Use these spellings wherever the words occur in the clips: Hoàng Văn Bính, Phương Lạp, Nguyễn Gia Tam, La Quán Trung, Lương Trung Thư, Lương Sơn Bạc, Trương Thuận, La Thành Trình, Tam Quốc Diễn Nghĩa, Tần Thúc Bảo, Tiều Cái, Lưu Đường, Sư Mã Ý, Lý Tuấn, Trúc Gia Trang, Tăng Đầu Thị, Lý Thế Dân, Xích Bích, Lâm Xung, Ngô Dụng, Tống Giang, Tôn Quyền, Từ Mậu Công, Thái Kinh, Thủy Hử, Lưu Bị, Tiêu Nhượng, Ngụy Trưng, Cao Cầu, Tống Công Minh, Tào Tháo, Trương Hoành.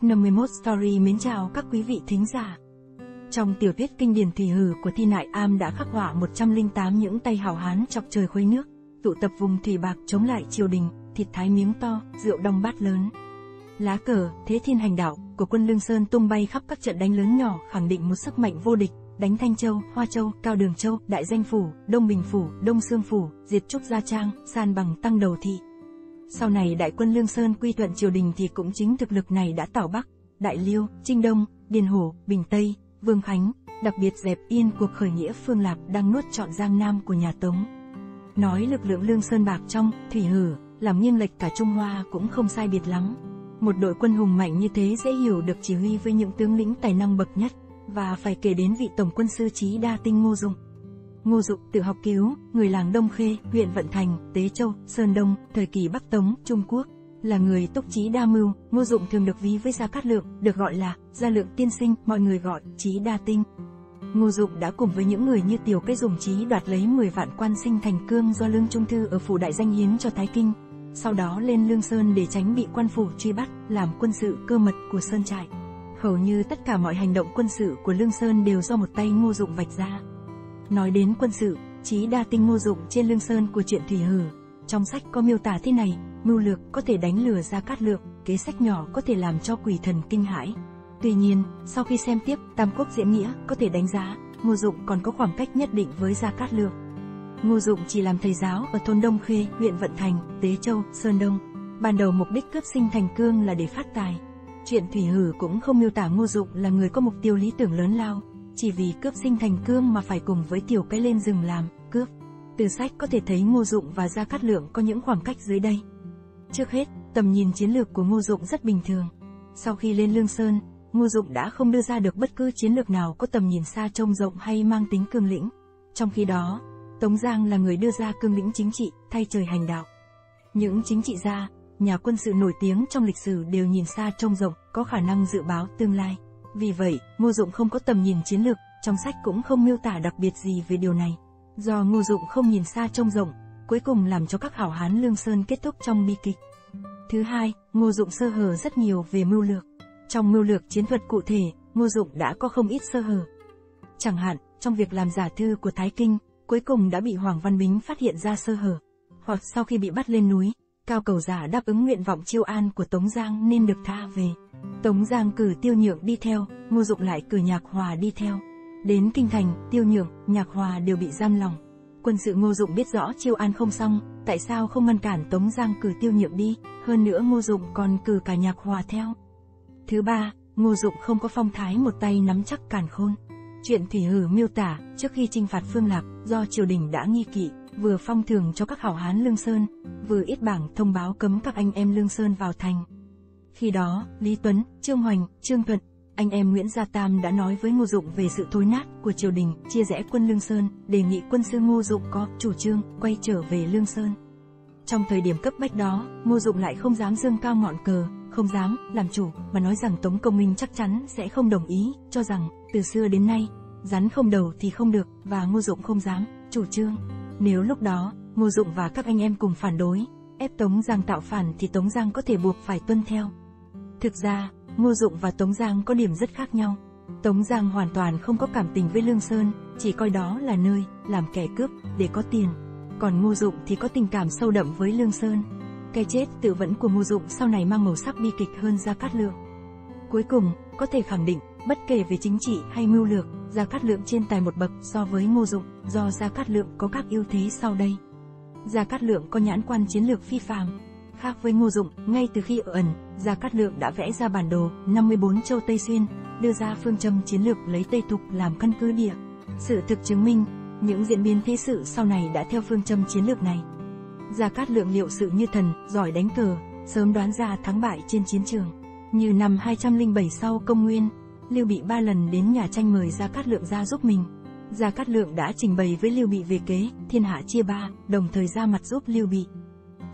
X51 Story mến chào các quý vị thính giả. Trong tiểu thuyết kinh điển Thủy Hử của Thi Nại Am đã khắc họa 108 những tay hào hán chọc trời khuấy nước, tụ tập vùng thủy bạc chống lại triều đình, thịt thái miếng to, rượu đong bát lớn. Lá cờ, thế thiên hành đạo của quân Lương Sơn tung bay khắp các trận đánh lớn nhỏ, khẳng định một sức mạnh vô địch, đánh Thanh Châu, Hoa Châu, Cao Đường Châu, Đại Danh Phủ, Đông Bình Phủ, Đông Xương Phủ, diệt Trúc Gia Trang, san bằng Tăng Đầu Thị. Sau này đại quân Lương Sơn quy thuận triều đình thì cũng chính thực lực này đã tảo Bắc, Đại Liêu, Trinh Đông, Điền Hổ, Bình Tây, Vương Khánh, đặc biệt dẹp yên cuộc khởi nghĩa Phương Lạp đang nuốt trọn Giang Nam của nhà Tống. Nói lực lượng Lương Sơn Bạc trong Thủy Hử làm nghiêng lệch cả Trung Hoa cũng không sai biệt lắm. Một đội quân hùng mạnh như thế dễ hiểu được chỉ huy với những tướng lĩnh tài năng bậc nhất, và phải kể đến vị tổng quân sư trí đa tinh Ngô Dụng. Ngô Dụng tự học cứu, người làng Đông Khê, huyện Vận Thành, Tế Châu, Sơn Đông, thời kỳ Bắc Tống, Trung Quốc, là người túc trí đa mưu. Ngô Dụng thường được ví với Gia Cát Lượng, được gọi là Gia Lượng tiên sinh, mọi người gọi trí đa tinh. Ngô Dụng đã cùng với những người như Tiều Cái dùng trí đoạt lấy 10 vạn quan sinh thành cương do Lương Trung Thư ở phủ Đại Danh hiến cho Thái Kinh, sau đó lên Lương Sơn để tránh bị quan phủ truy bắt, làm quân sự cơ mật của Sơn Trại. Hầu như tất cả mọi hành động quân sự của Lương Sơn đều do một tay Ngô Dụng vạch ra. Nói đến quân sự, trí đa tinh Ngô Dụng trên Lương Sơn của truyện Thủy Hử, trong sách có miêu tả thế này: mưu lược có thể đánh lừa Gia Cát Lượng, kế sách nhỏ có thể làm cho quỷ thần kinh hãi. Tuy nhiên, sau khi xem tiếp Tam Quốc Diễn Nghĩa có thể đánh giá, Ngô Dụng còn có khoảng cách nhất định với Gia Cát Lượng. Ngô Dụng chỉ làm thầy giáo ở thôn Đông Khê, huyện Vận Thành, Tế Châu, Sơn Đông. Ban đầu mục đích cướp sinh thành cương là để phát tài. Truyện Thủy Hử cũng không miêu tả Ngô Dụng là người có mục tiêu lý tưởng lớn lao, chỉ vì cướp sinh thành cương mà phải cùng với Tiều Cái lên rừng làm cướp. Từ sách có thể thấy Ngô Dụng và Gia Cát Lượng có những khoảng cách dưới đây. Trước hết, tầm nhìn chiến lược của Ngô Dụng rất bình thường. Sau khi lên Lương Sơn, Ngô Dụng đã không đưa ra được bất cứ chiến lược nào có tầm nhìn xa trông rộng hay mang tính cương lĩnh. Trong khi đó, Tống Giang là người đưa ra cương lĩnh chính trị, thay trời hành đạo. Những chính trị gia, nhà quân sự nổi tiếng trong lịch sử đều nhìn xa trông rộng, có khả năng dự báo tương lai. Vì vậy, Ngô Dụng không có tầm nhìn chiến lược, trong sách cũng không miêu tả đặc biệt gì về điều này. Do Ngô Dụng không nhìn xa trông rộng, cuối cùng làm cho các hảo hán Lương Sơn kết thúc trong bi kịch. Thứ hai, Ngô Dụng sơ hở rất nhiều về mưu lược. Trong mưu lược chiến thuật cụ thể, Ngô Dụng đã có không ít sơ hở. Chẳng hạn, trong việc làm giả thư của Thái Kinh, cuối cùng đã bị Hoàng Văn Bính phát hiện ra sơ hở. Hoặc sau khi bị bắt lên núi, Cao Cầu giả đáp ứng nguyện vọng chiêu an của Tống Giang nên được tha về. Tống Giang cử Tiêu Nhượng đi theo, Ngô Dụng lại cử Nhạc Hòa đi theo. Đến kinh thành, Tiêu Nhượng, Nhạc Hòa đều bị giam lòng. Quân sự Ngô Dụng biết rõ chiêu an không xong, tại sao không ngăn cản Tống Giang cử Tiêu Nhượng đi, hơn nữa Ngô Dụng còn cử cả Nhạc Hòa theo. Thứ ba, Ngô Dụng không có phong thái một tay nắm chắc càn khôn. Truyện Thủy Hử miêu tả, trước khi chinh phạt Phương Lạp, do triều đình đã nghi kỵ, vừa phong thưởng cho các hảo hán Lương Sơn, vừa yết bảng thông báo cấm các anh em Lương Sơn vào thành. Khi đó, Lý Tuấn, Trương Hoành, Trương Thuận, anh em Nguyễn Gia Tam đã nói với Ngô Dụng về sự thối nát của triều đình, chia rẽ quân Lương Sơn, đề nghị quân sư Ngô Dụng có chủ trương quay trở về Lương Sơn. Trong thời điểm cấp bách đó, Ngô Dụng lại không dám dương cao ngọn cờ, không dám làm chủ, mà nói rằng Tống Công Minh chắc chắn sẽ không đồng ý, cho rằng từ xưa đến nay, rắn không đầu thì không được, và Ngô Dụng không dám chủ trương. Nếu lúc đó, Ngô Dụng và các anh em cùng phản đối, ép Tống Giang tạo phản thì Tống Giang có thể buộc phải tuân theo. Thực ra, Ngô Dụng và Tống Giang có điểm rất khác nhau. Tống Giang hoàn toàn không có cảm tình với Lương Sơn, chỉ coi đó là nơi làm kẻ cướp để có tiền. Còn Ngô Dụng thì có tình cảm sâu đậm với Lương Sơn. Cái chết tự vẫn của Ngô Dụng sau này mang màu sắc bi kịch hơn Gia Cát Lượng. Cuối cùng, có thể khẳng định, bất kể về chính trị hay mưu lược, Gia Cát Lượng trên tài một bậc so với Ngô Dụng, do Gia Cát Lượng có các ưu thế sau đây. Gia Cát Lượng có nhãn quan chiến lược phi phàm. Khác với Ngô Dụng, ngay từ khi ở ẩn, Gia Cát Lượng đã vẽ ra bản đồ 54 châu Tây Xuyên, đưa ra phương châm chiến lược lấy Tây Thục làm căn cứ địa. Sự thực chứng minh, những diễn biến thế sự sau này đã theo phương châm chiến lược này. Gia Cát Lượng liệu sự như thần, giỏi đánh cờ, sớm đoán ra thắng bại trên chiến trường. Như năm 207 sau Công nguyên, Lưu Bị 3 lần đến nhà Tranh mời Gia Cát Lượng ra giúp mình. Gia Cát Lượng đã trình bày với Lưu Bị về kế thiên hạ chia ba, đồng thời ra mặt giúp Lưu Bị.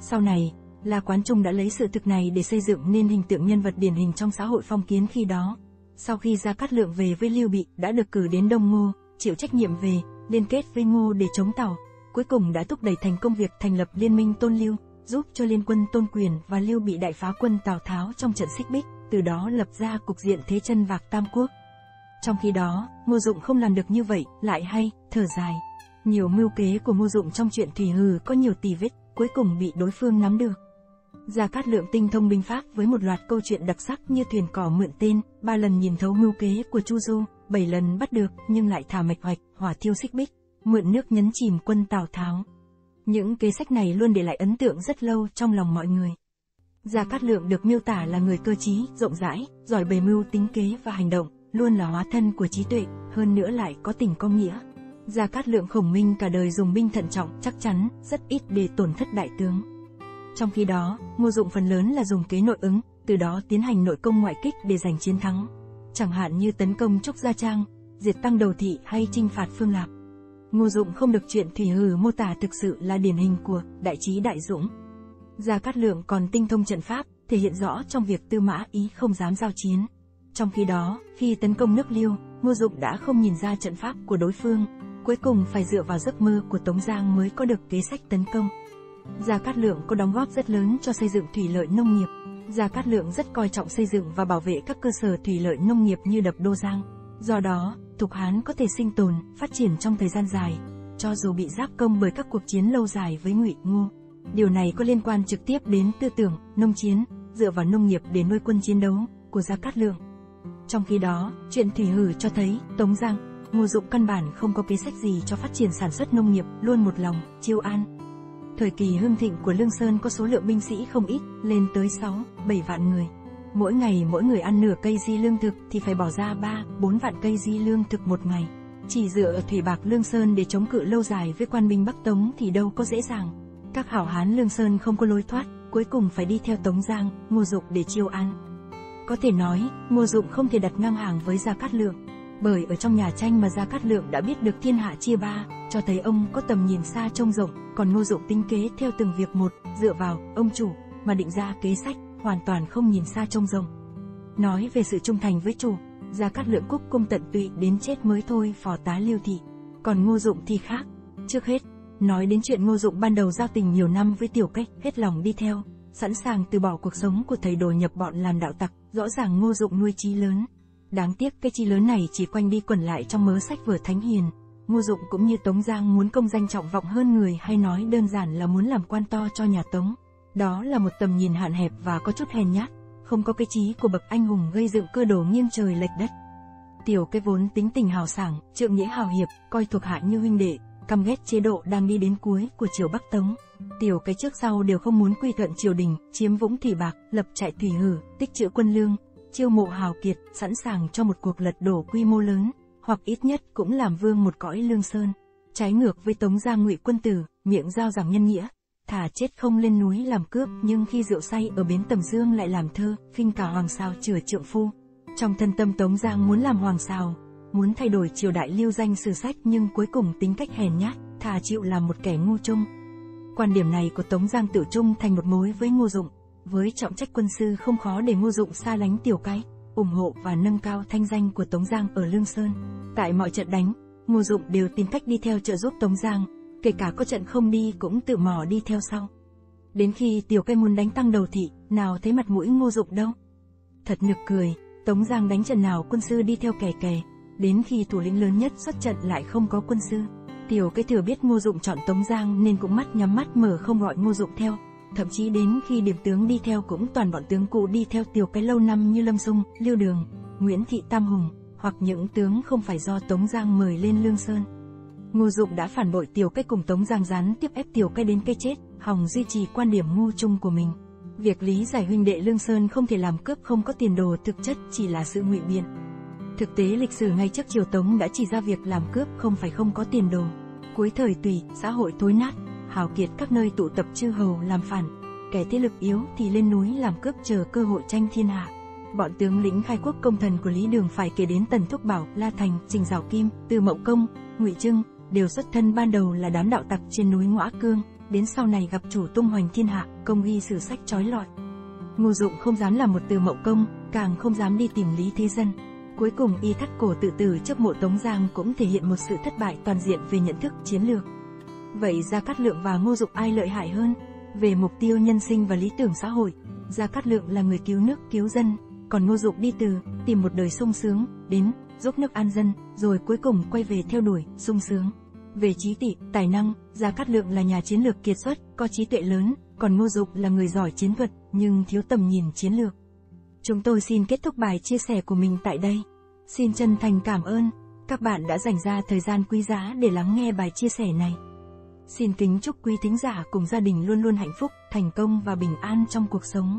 Sau này, La Quán Trung đã lấy sự thực này để xây dựng nên hình tượng nhân vật điển hình trong xã hội phong kiến khi đó. Sau khi Gia Cát Lượng về với Lưu Bị, đã được cử đến Đông Ngô, chịu trách nhiệm về liên kết với Ngô để chống Tào, cuối cùng đã thúc đẩy thành công việc thành lập liên minh Tôn Lưu, giúp cho liên quân Tôn Quyền và Lưu Bị đại phá quân Tào Tháo trong trận Xích Bích, từ đó lập ra cục diện thế chân vạc Tam Quốc. Trong khi đó, Ngô Dụng không làm được như vậy, lại hay, thở dài. Nhiều mưu kế của Ngô Dụng trong chuyện Thủy Hử có nhiều tì vết, cuối cùng bị đối phương nắm được. Gia Cát Lượng tinh thông binh pháp với một loạt câu chuyện đặc sắc như thuyền cỏ mượn tên, 3 lần nhìn thấu mưu kế của Chu Du, 7 lần bắt được nhưng lại thả mạch hoạch, hỏa thiêu Xích Bích, mượn nước nhấn chìm quân Tào Tháo. Những kế sách này luôn để lại ấn tượng rất lâu trong lòng mọi người. Gia Cát Lượng được miêu tả là người cơ trí, rộng rãi, giỏi bề mưu tính kế và hành động, luôn là hóa thân của trí tuệ, hơn nữa lại có tình có nghĩa. Gia Cát Lượng khổng minh cả đời dùng binh thận trọng, chắc chắn, rất ít để tổn thất đại tướng. Trong khi đó, Ngô Dụng phần lớn là dùng kế nội ứng, từ đó tiến hành nội công ngoại kích để giành chiến thắng. Chẳng hạn như tấn công Trúc Gia Trang, diệt Tăng Đầu Thị hay chinh phạt Phương Lạp. Ngô Dụng không được chuyện Thủy Hử mô tả thực sự là điển hình của đại trí đại dũng. Gia Cát Lượng còn tinh thông trận pháp, thể hiện rõ trong việc Tư Mã Ý không dám giao chiến. Trong khi đó, khi tấn công nước Liêu, Ngô Dụng đã không nhìn ra trận pháp của đối phương, cuối cùng phải dựa vào giấc mơ của Tống Giang mới có được kế sách tấn công. Gia Cát Lượng có đóng góp rất lớn cho xây dựng thủy lợi nông nghiệp. Gia Cát Lượng rất coi trọng xây dựng và bảo vệ các cơ sở thủy lợi nông nghiệp như đập Đô Giang. Do đó, Thục Hán có thể sinh tồn, phát triển trong thời gian dài, cho dù bị giáp công bởi các cuộc chiến lâu dài với Ngụy Ngô. Điều này có liên quan trực tiếp đến tư tưởng nông chiến, dựa vào nông nghiệp để nuôi quân chiến đấu của Gia Cát Lượng. Trong khi đó, chuyện Thủy Hử cho thấy Tống Giang, Ngô Dụng căn bản không có kế sách gì cho phát triển sản xuất nông nghiệp, luôn một lòng chiêu an. Thời kỳ hưng thịnh của Lương Sơn có số lượng binh sĩ không ít, lên tới 6-7 vạn người. Mỗi ngày mỗi người ăn nửa cây di lương thực thì phải bỏ ra 3-4 vạn cây di lương thực một ngày. Chỉ dựa ở thủy bạc Lương Sơn để chống cự lâu dài với quan binh Bắc Tống thì đâu có dễ dàng. Các hảo hán Lương Sơn không có lối thoát, cuối cùng phải đi theo Tống Giang, Ngô Dụng để chiêu an. Có thể nói, Ngô Dụng không thể đặt ngang hàng với Gia Cát Lượng, bởi ở trong nhà tranh mà Gia Cát Lượng đã biết được thiên hạ chia ba, cho thấy ông có tầm nhìn xa trông rộng, còn Ngô Dụng tính kế theo từng việc một, dựa vào ông chủ mà định ra kế sách, hoàn toàn không nhìn xa trông rộng. Nói về sự trung thành với chủ, Gia Cát Lượng cúc cung tận tụy đến chết mới thôi phò tá Lưu Thị. Còn Ngô Dụng thì khác. Trước hết, nói đến chuyện Ngô Dụng ban đầu giao tình nhiều năm với Tiều Cái, hết lòng đi theo, sẵn sàng từ bỏ cuộc sống của thầy đồ nhập bọn làm đạo tặc, rõ ràng Ngô Dụng nuôi chí lớn. Đáng tiếc cái chí lớn này chỉ quanh đi quẩn lại trong mớ sách vở thánh hiền. Ngô Dụng cũng như Tống Giang muốn công danh trọng vọng hơn người, hay nói đơn giản là muốn làm quan to cho nhà Tống. Đó là một tầm nhìn hạn hẹp và có chút hèn nhát, không có cái chí của bậc anh hùng gây dựng cơ đồ nghiêng trời lệch đất. Tiều Cái vốn tính tình hào sảng, trượng nghĩa hào hiệp, coi thuộc hạ như huynh đệ, căm ghét chế độ đang đi đến cuối của triều Bắc Tống. Tiều Cái trước sau đều không muốn quy thuận triều đình, chiếm vũng thủy bạc, lập trại Thủy Hử, tích trữ quân lương, chiêu mộ hào kiệt, sẵn sàng cho một cuộc lật đổ quy mô lớn, hoặc ít nhất cũng làm vương một cõi Lương Sơn. Trái ngược với Tống Giang Ngụy quân tử, miệng giao giảng nhân nghĩa, thà chết không lên núi làm cướp, nhưng khi rượu say ở bến Tầm Dương lại làm thơ, khinh cả hoàng sào chửa trượng phu. Trong thân tâm Tống Giang muốn làm hoàng sào, muốn thay đổi triều đại lưu danh sử sách, nhưng cuối cùng tính cách hèn nhát, thà chịu làm một kẻ ngu chung. Quan điểm này của Tống Giang tự trung thành một mối với Ngô Dụng. Với trọng trách quân sư không khó để Ngô Dụng xa lánh Tiều Cái, ủng hộ và nâng cao thanh danh của Tống Giang ở Lương Sơn. Tại mọi trận đánh, Ngô Dụng đều tìm cách đi theo trợ giúp Tống Giang, kể cả có trận không đi cũng tự mò đi theo sau. Đến khi Tiều Cái muốn đánh Tăng Đầu Thị, nào thấy mặt mũi Ngô Dụng đâu. Thật nực cười, Tống Giang đánh trận nào quân sư đi theo kè kè, đến khi thủ lĩnh lớn nhất xuất trận lại không có quân sư. Tiều Cái thừa biết Ngô Dụng chọn Tống Giang nên cũng mắt nhắm mắt mở không gọi Ngô Dụng theo. Thậm chí đến khi điểm tướng đi theo cũng toàn bọn tướng cũ đi theo Tiều Cái lâu năm như Lâm Xung, Lưu Đường, Nguyễn Thị Tam Hùng, hoặc những tướng không phải do Tống Giang mời lên Lương Sơn. Ngô Dụng đã phản bội Tiều Cái cùng Tống Giang gián tiếp ép Tiều Cái đến cái chết, hòng duy trì quan điểm ngu chung của mình. Việc lý giải huynh đệ Lương Sơn không thể làm cướp không có tiền đồ thực chất chỉ là sự ngụy biện. Thực tế lịch sử ngay trước triều Tống đã chỉ ra việc làm cướp không phải không có tiền đồ. Cuối thời Tùy, xã hội thối nát, hào kiệt các nơi tụ tập chư hầu làm phản, kẻ thế lực yếu thì lên núi làm cướp chờ cơ hội tranh thiên hạ. Bọn tướng lĩnh khai quốc công thần của Lý Đường phải kể đến Tần Thúc Bảo, La Thành, Trình Giảo Kim, Từ Mậu Công, Ngụy Trưng, đều xuất thân ban đầu là đám đạo tặc trên núi Ngõa Cương, đến sau này gặp chủ tung hoành thiên hạ, công ghi sử sách trói lọi. Ngô Dụng không dám làm một Từ Mậu Công, càng không dám đi tìm Lý Thế Dân. Cuối cùng y thắt cổ tự tử trước mộ Tống Giang cũng thể hiện một sự thất bại toàn diện về nhận thức chiến lược. Vậy Gia Cát Lượng và Ngô Dụng ai lợi hại hơn? Về mục tiêu nhân sinh và lý tưởng xã hội, Gia Cát Lượng là người cứu nước cứu dân, Còn Ngô Dụng đi từ tìm một đời sung sướng đến giúp nước an dân, rồi cuối cùng quay về theo đuổi sung sướng. Về trí tị, tài năng, Gia Cát Lượng là nhà chiến lược kiệt xuất, có trí tuệ lớn, còn Ngô Dụng là người giỏi chiến thuật nhưng thiếu tầm nhìn chiến lược. Chúng tôi xin kết thúc bài chia sẻ của mình tại đây. Xin chân thành cảm ơn các bạn đã dành ra thời gian quý giá để lắng nghe bài chia sẻ này. Xin kính chúc quý thính giả cùng gia đình luôn luôn hạnh phúc, thành công và bình an trong cuộc sống.